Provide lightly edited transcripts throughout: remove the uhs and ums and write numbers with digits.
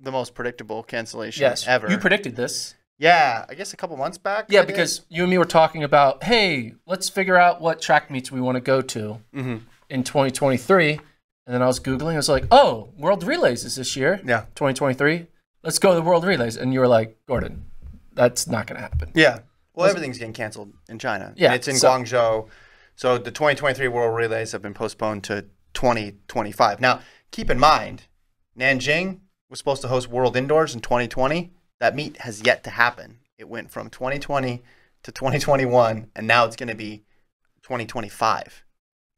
the most predictable cancellation ever. You predicted this. Yeah, I guess a couple months back. Yeah, because you and me were talking about, hey, let's figure out what track meets we want to go to in 2023. And then I was Googling. I was like, oh, World Relays is this year. Yeah. 2023. Let's go to the World Relays. And you were like, Gordon, that's not going to happen. Yeah. Well, everything's getting canceled in China. Yeah. It's in Guangzhou. So the 2023 World Relays have been postponed to 2025. Now, keep in mind, Nanjing was supposed to host World Indoors in 2020. That meet has yet to happen. It went from 2020 to 2021, and now it's going to be 2025.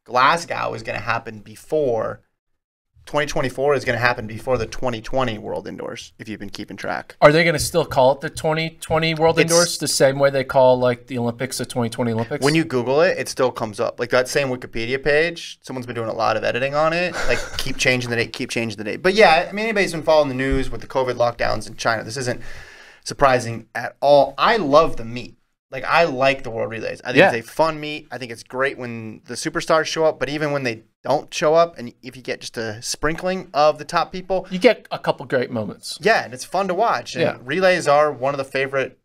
Glasgow is going to happen before 2024 is going to happen before the 2020 World Indoors, if you've been keeping track. Are they going to still call it the 2020 World Indoors the same way they call, like, the Olympics, the 2020 Olympics? When you Google it, it still comes up. Like, that same Wikipedia page, someone's been doing a lot of editing on it. Like, keep changing the date, keep changing the date. But, yeah, I mean, anybody's been following the news with the COVID lockdowns in China, this isn't surprising at all. I love the meet. Like, I like the World Relays. I think it's a fun meet. I think it's great when the superstars show up, but even when they don't show up, and if you get just a sprinkling of the top people, you get a couple great moments. Yeah, and it's fun to watch. And relays are one of the favorite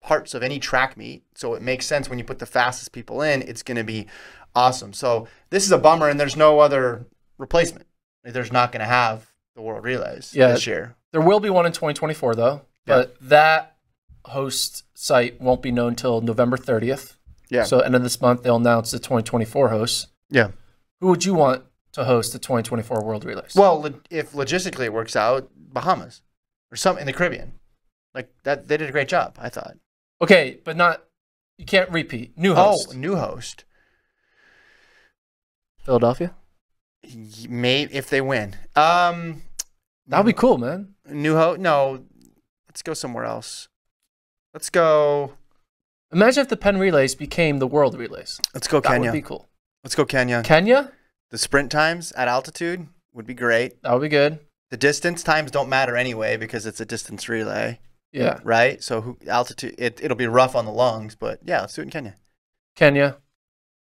parts of any track meet, so it makes sense when you put the fastest people in, it's going to be awesome. So this is a bummer, and there's no other replacement. There's not going to have the World Relays this year. There will be one in 2024, though, but that host site won't be known till November 30th. Yeah. So end of this month, they'll announce the 2024 hosts. Yeah. Who would you want to host the 2024 World Relays? Well, if logistically it works out, Bahamas or some in the Caribbean. Like that, they did a great job, I thought. Okay, but not, you can't repeat. New host. Oh, new host. Philadelphia? Maybe if they win. That'd be cool, man. New host? No, let's go somewhere else. Let's go. Imagine if the Penn Relays became the World Relays. Let's go Kenya. That would be cool. Let's go Kenya. Kenya? The sprint times at altitude would be great. That would be good. The distance times don't matter anyway because it's a distance relay. Yeah. Right? So altitude, it'll be rough on the lungs, but yeah, let's do it in Kenya. Kenya.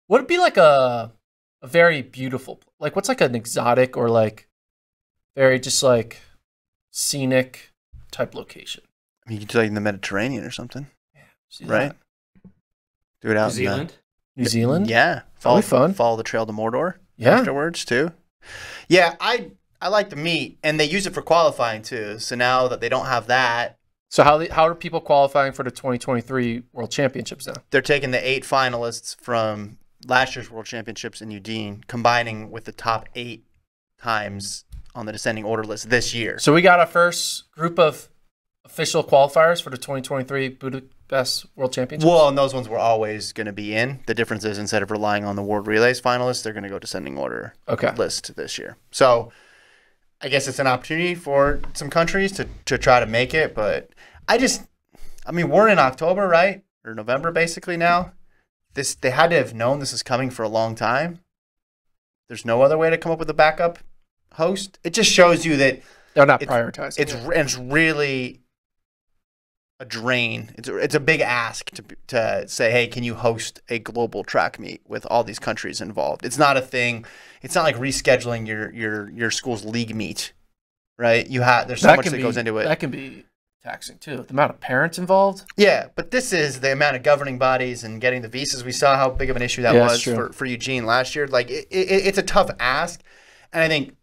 Would it be like a very beautiful, like what's like an exotic or like very just like scenic type location? I mean, you could do it in the Mediterranean or something, right? Do it out in New Zealand. New Zealand, yeah, follow the trail to Mordor, afterwards too. Yeah, I like the meet, and they use it for qualifying too. So now that they don't have that, so how are people qualifying for the 2023 World Championships now? They're taking the 8 finalists from last year's World Championships in Eugene, combining with the top 8 times on the descending order list this year. So we got our first group of official qualifiers for the 2023 Budapest World Championships? Well, and those ones were always going to be in. The difference is instead of relying on the World Relays finalists, they're going to go descending order list this year. So I guess it's an opportunity for some countries to try to make it. But I mean, we're in October, right? Or November, basically, now. They had to have known this is coming for a long time. There's no other way to come up with a backup host. It just shows you that they're not prioritizing. It's really a drain. It's a big ask to say, hey, can you host a global track meet with all these countries involved? It's not a thing. It's not like rescheduling your school's league meet, right? There's so much that goes into it. That can be taxing too. The amount of parents involved. Yeah, but this is the amount of governing bodies and getting the visas. We saw how big of an issue that was for Eugene last year. Like it's a tough ask, and I think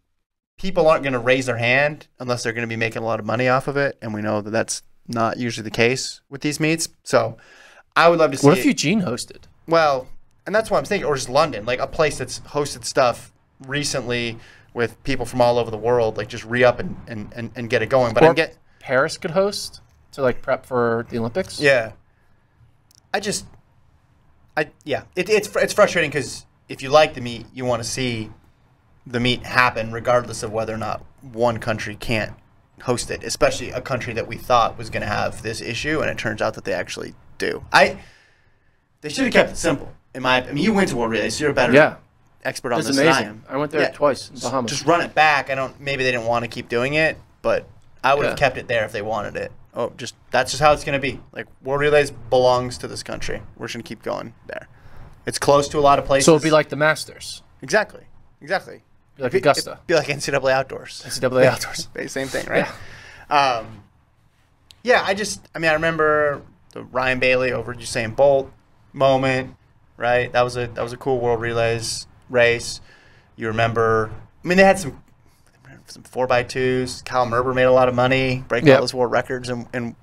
people aren't going to raise their hand unless they're going to be making a lot of money off of it, and we know that that's not usually the case with these meets. So I would love to see what if Eugene hosted? Well, and that's what I'm thinking, or just London, like a place that's hosted stuff recently with people from all over the world, like just re-up and get it going. But Paris could host to like prep for the Olympics. Yeah. It's frustrating because if you like the meet, you want to see the meet happen regardless of whether or not one country can't host it, especially a country that we thought was going to have this issue, and it turns out that they actually do. They should have kept it simple. I mean, you went to World Relays, so you're a better expert on this than I am. I went there twice in Bahamas. Just run it back. Maybe they didn't want to keep doing it, but I would have kept it there if they wanted it. That's just how it's going to be. Like, World Relays belongs to this country. We're just going to keep going there. It's close to a lot of places. So it'll be like the Masters. Exactly. Be like Augusta. Be like NCAA Outdoors. Same thing, right? Yeah, I remember the Ryan Bailey over Usain Bolt moment, right? That was a cool World Relays race. You remember, they had some 4x2s. Kyle Merber made a lot of money, breaking all those world records and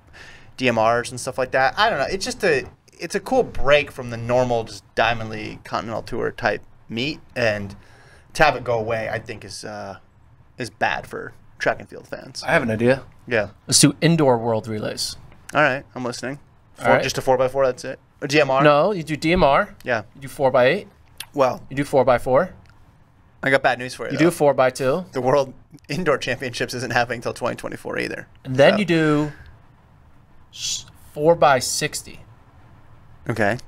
DMRs and stuff like that. I don't know. It's just a cool break from the normal just Diamond League Continental Tour type meet, and to have it go away, I think is bad for track and field fans. I have an idea. Yeah. Let's do indoor World Relays. All right. I'm listening. Just a 4x4, that's it? Or DMR? No, you do DMR. Yeah. You do 4x8. Well. You do 4x4. I got bad news for you. You do 4x2. The World Indoor Championships isn't happening until 2024 either. And then you do 4x60. Okay.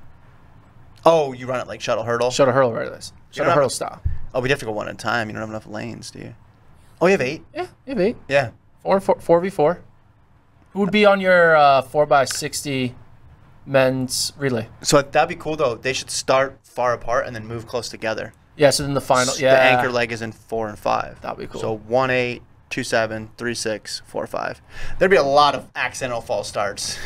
Oh, you run it like shuttle hurdle? Shuttle hurdle relays. Shuttle hurdle style. Oh, we'd have to go one at a time. You don't have enough lanes, do you? Oh, you have 8? Yeah, you have 8. Yeah. 4v4. Who would be on your 4x60 men's relay? So that'd be cool, though. They should start far apart and then move close together. Yeah, so then the final, the anchor leg is in 4 and 5. That'd be cool. So 1-8, 2-7, 3-6, 4-5. There'd be a lot of accidental false starts.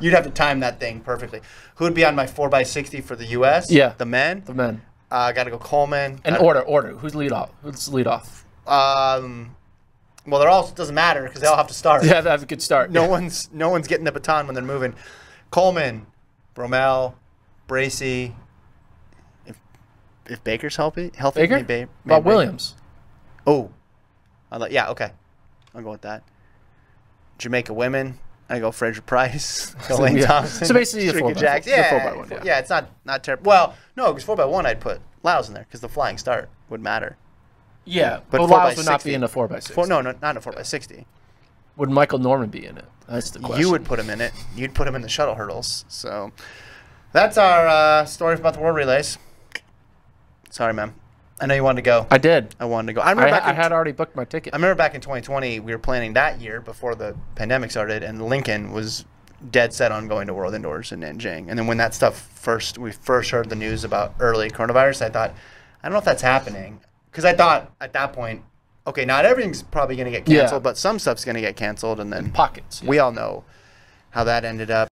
You'd have to time that thing perfectly. Who would be on my 4x60 for the U.S.? Yeah, the men. The men. Got to go Coleman. And order. Who's lead off? Who's lead off? Well, they're all doesn't matter because they all have to start. Yeah, they have a good start. No one's getting the baton when they're moving. Coleman, Bromell, Bracy. If Baker's healthy, Baker? Maybe about Williams. Oh, okay. I'll go with that. Jamaica women. I go Fred Price, Elaine Thompson. So basically, the 4x1. Yeah, it's not terrible. Well, no, because 4x1, I'd put Laos in there because the flying start would matter. Yeah, but Laos would not be in the 4x60. No, not in a 4x60. Would Michael Norman be in it? That's the question. You would put him in it. You'd put him in the shuttle hurdles. So that's our story about the World Relays. Sorry, ma'am. I know you wanted to go. I did. I wanted to go. I had already booked my ticket. I remember back in 2020, we were planning that year before the pandemic started, and Lincoln was dead set on going to World Indoors in Nanjing. And then when that stuff we first heard the news about early coronavirus, I thought, I don't know if that's happening. Because I thought at that point, okay, not everything's probably going to get canceled, but some stuff's going to get canceled. And then we all know how that ended up.